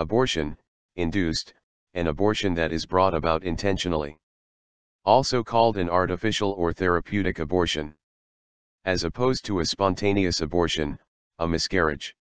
abortion, induced, an abortion that is brought about intentionally. Also called an artificial or therapeutic abortion. As opposed to a spontaneous abortion, a miscarriage.